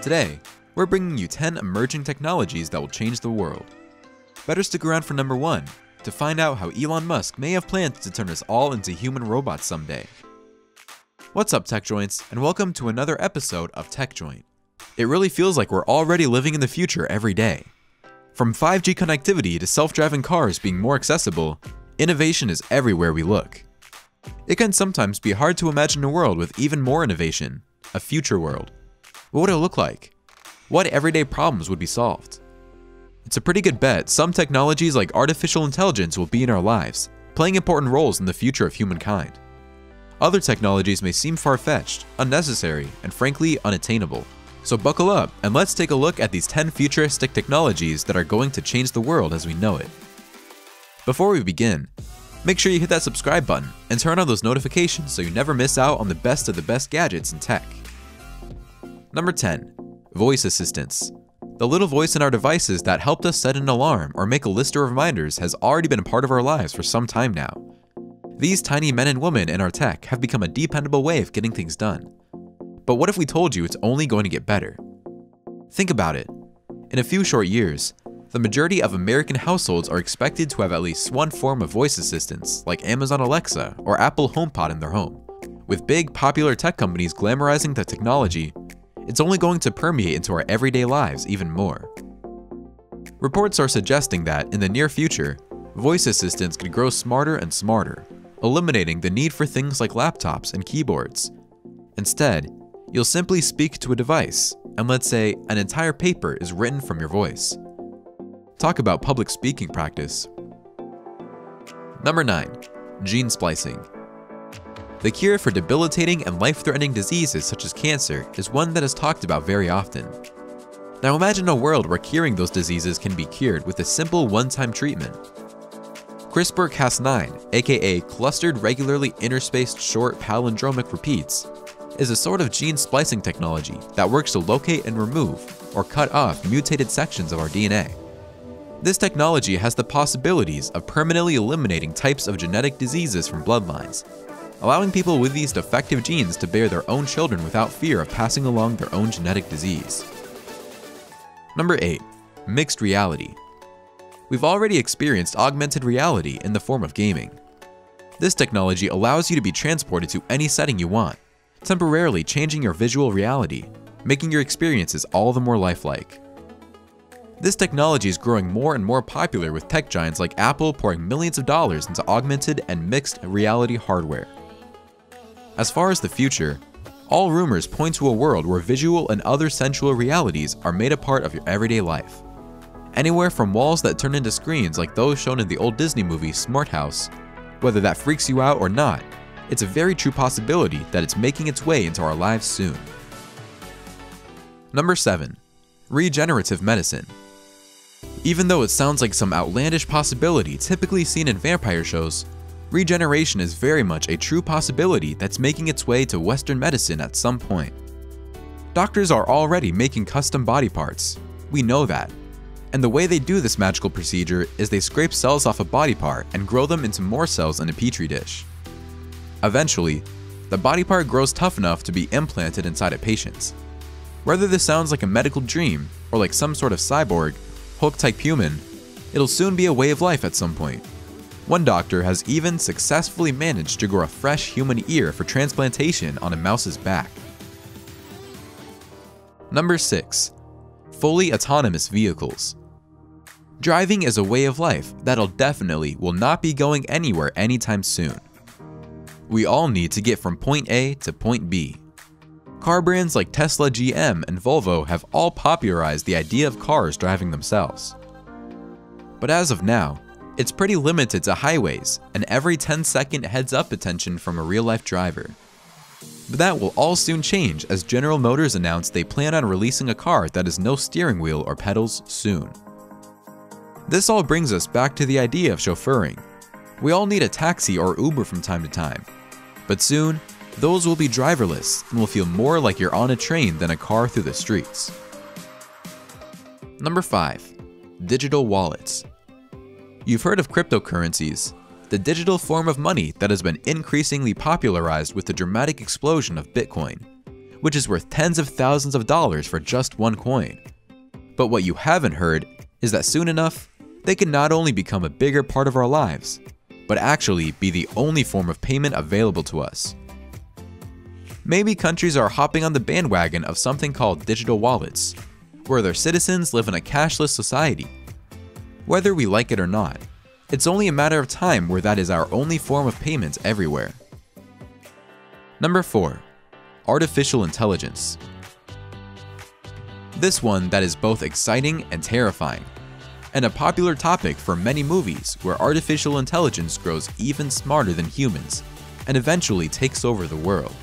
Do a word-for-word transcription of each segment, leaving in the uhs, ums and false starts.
Today, we're bringing you ten emerging technologies that will change the world. Better stick around for number one, to find out how Elon Musk may have plans to turn us all into human robots someday. What's up, TechJoints, and welcome to another episode of TechJoint. It really feels like we're already living in the future every day. From five G connectivity to self-driving cars being more accessible, innovation is everywhere we look. It can sometimes be hard to imagine a world with even more innovation, a future world. What would it look like? What everyday problems would be solved? It's a pretty good bet some technologies like artificial intelligence will be in our lives, playing important roles in the future of humankind. Other technologies may seem far-fetched, unnecessary, and frankly unattainable. So buckle up and let's take a look at these ten futuristic technologies that are going to change the world as we know it. Before we begin, make sure you hit that subscribe button and turn on those notifications so you never miss out on the best of the best gadgets in tech. Number ten. Voice assistants. The little voice in our devices that helped us set an alarm or make a list of reminders has already been a part of our lives for some time now. These tiny men and women in our tech have become a dependable way of getting things done. But what if we told you it's only going to get better? Think about it. In a few short years, the majority of American households are expected to have at least one form of voice assistance, like Amazon Alexa or Apple HomePod in their home. With big, popular tech companies glamorizing the technology, it's only going to permeate into our everyday lives even more. Reports are suggesting that, in the near future, voice assistants could grow smarter and smarter, eliminating the need for things like laptops and keyboards. Instead, you'll simply speak to a device, and let's say an entire paper is written from your voice. Talk about public speaking practice. Number nine, gene splicing. The cure for debilitating and life-threatening diseases such as cancer is one that is talked about very often. Now imagine a world where curing those diseases can be cured with a simple one-time treatment. CRISPR Cas nine, aka clustered regularly interspaced short palindromic repeats, is a sort of gene splicing technology that works to locate and remove or cut off mutated sections of our D N A. This technology has the possibilities of permanently eliminating types of genetic diseases from bloodlines, allowing people with these defective genes to bear their own children without fear of passing along their own genetic disease. Number eight, mixed reality. We've already experienced augmented reality in the form of gaming. This technology allows you to be transported to any setting you want, temporarily changing your visual reality, making your experiences all the more lifelike. This technology is growing more and more popular with tech giants like Apple pouring millions of dollars into augmented and mixed reality hardware. As far as the future, all rumors point to a world where visual and other sensual realities are made a part of your everyday life. Anywhere from walls that turn into screens like those shown in the old Disney movie Smart House, whether that freaks you out or not, it's a very true possibility that it's making its way into our lives soon. Number seven. Regenerative medicine. Even though it sounds like some outlandish possibility typically seen in vampire shows, regeneration is very much a true possibility that's making its way to Western medicine at some point. Doctors are already making custom body parts, we know that, and the way they do this magical procedure is they scrape cells off a body part and grow them into more cells in a petri dish. Eventually, the body part grows tough enough to be implanted inside a patient's. Whether this sounds like a medical dream or like some sort of cyborg, Hulk-type human, it'll soon be a way of life at some point. One doctor has even successfully managed to grow a fresh human ear for transplantation on a mouse's back. Number six. Fully autonomous vehicles. Driving is a way of life that'll definitely will not be going anywhere anytime soon. We all need to get from point A to point B. Car brands like Tesla, G M, and Volvo have all popularized the idea of cars driving themselves. But as of now, it's pretty limited to highways and every ten second heads-up attention from a real-life driver. But that will all soon change as General Motors announced they plan on releasing a car that has no steering wheel or pedals soon. This all brings us back to the idea of chauffeuring. We all need a taxi or Uber from time to time, but soon, those will be driverless and will feel more like you're on a train than a car through the streets. Number five. Digital wallets. You've heard of cryptocurrencies, the digital form of money that has been increasingly popularized with the dramatic explosion of Bitcoin, which is worth tens of thousands of dollars for just one coin. But what you haven't heard is that soon enough, they can not only become a bigger part of our lives, but actually be the only form of payment available to us. Maybe countries are hopping on the bandwagon of something called digital wallets, where their citizens live in a cashless society. Whether we like it or not, it's only a matter of time where that is our only form of payment everywhere. Number four. Artificial Intelligence. This one that is both exciting and terrifying, and a popular topic for many movies where artificial intelligence grows even smarter than humans and eventually takes over the world.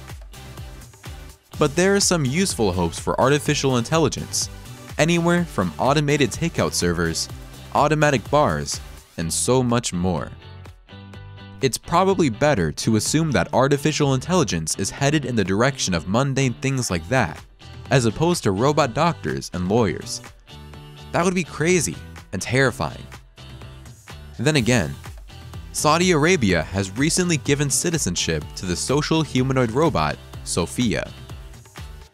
But there are some useful hopes for artificial intelligence, anywhere from automated takeout servers, automatic bars, and so much more. It's probably better to assume that artificial intelligence is headed in the direction of mundane things like that, as opposed to robot doctors and lawyers. That would be crazy and terrifying. Then again, Saudi Arabia has recently given citizenship to the social humanoid robot, Sophia.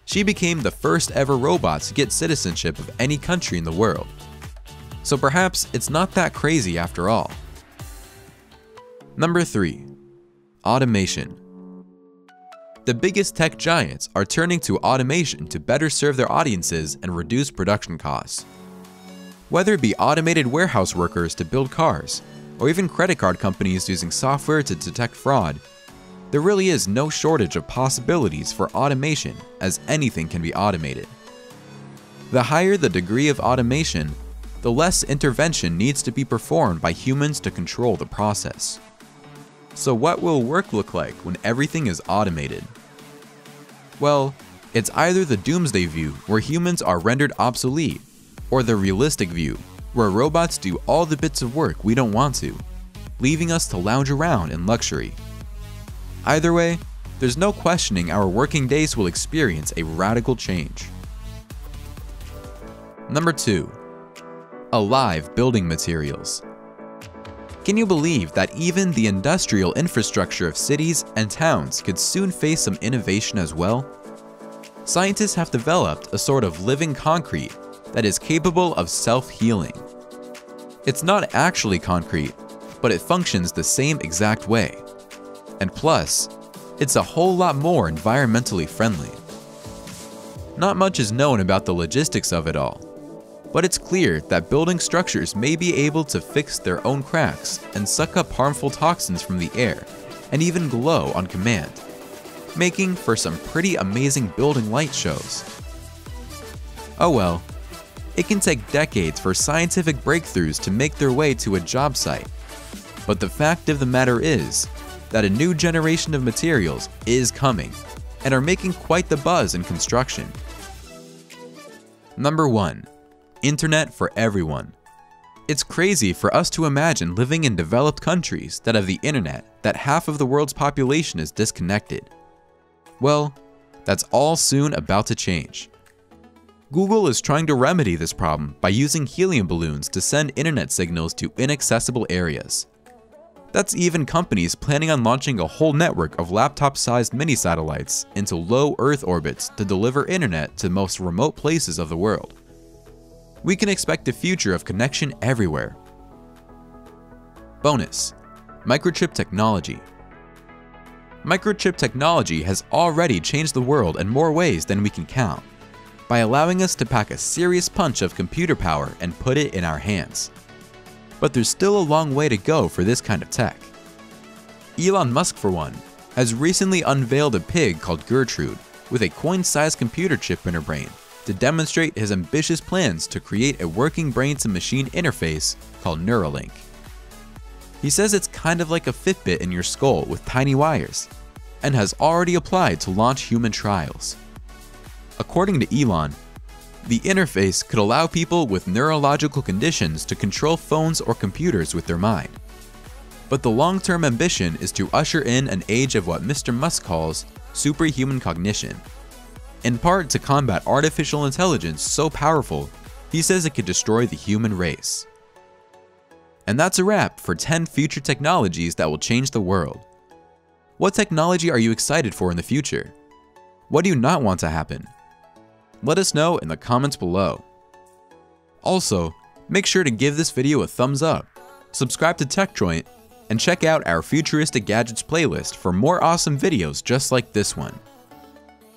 She became the first ever robot to get citizenship of any country in the world. So perhaps it's not that crazy after all. Number three. Automation. The biggest tech giants are turning to automation to better serve their audiences and reduce production costs. Whether it be automated warehouse workers to build cars, or even credit card companies using software to detect fraud, there really is no shortage of possibilities for automation, as anything can be automated. The higher the degree of automation, the less intervention needs to be performed by humans to control the process. So what will work look like when everything is automated? Well, it's either the doomsday view, where humans are rendered obsolete, or the realistic view, where robots do all the bits of work we don't want to, leaving us to lounge around in luxury. Either way, there's no questioning our working days will experience a radical change. Number two. Alive building materials. Can you believe that even the industrial infrastructure of cities and towns could soon face some innovation as well? Scientists have developed a sort of living concrete that is capable of self-healing. It's not actually concrete, but it functions the same exact way. And plus, it's a whole lot more environmentally friendly. Not much is known about the logistics of it all, but it's clear that building structures may be able to fix their own cracks and suck up harmful toxins from the air, and even glow on command, making for some pretty amazing building light shows. Oh well, it can take decades for scientific breakthroughs to make their way to a job site, but the fact of the matter is that a new generation of materials is coming and are making quite the buzz in construction. Number one. Internet for everyone. It's crazy for us to imagine living in developed countries that have the internet that half of the world's population is disconnected. Well, that's all soon about to change. Google is trying to remedy this problem by using helium balloons to send internet signals to inaccessible areas. That's even companies planning on launching a whole network of laptop-sized mini-satellites into low Earth orbits to deliver internet to the most remote places of the world. We can expect a future of connection everywhere. Bonus: microchip technology. Microchip technology has already changed the world in more ways than we can count, by allowing us to pack a serious punch of computer power and put it in our hands. But there's still a long way to go for this kind of tech. Elon Musk, for one, has recently unveiled a pig called Gertrude with a coin-sized computer chip in her brain, to demonstrate his ambitious plans to create a working brain-to-machine interface called Neuralink. He says it's kind of like a Fitbit in your skull with tiny wires, and has already applied to launch human trials. According to Elon, the interface could allow people with neurological conditions to control phones or computers with their mind. But the long-term ambition is to usher in an age of what Mister Musk calls superhuman cognition, in part to combat artificial intelligence so powerful, he says it could destroy the human race. And that's a wrap for ten future technologies that will change the world. What technology are you excited for in the future? What do you not want to happen? Let us know in the comments below. Also, make sure to give this video a thumbs up, subscribe to TechJoint, and check out our Futuristic Gadgets playlist for more awesome videos just like this one.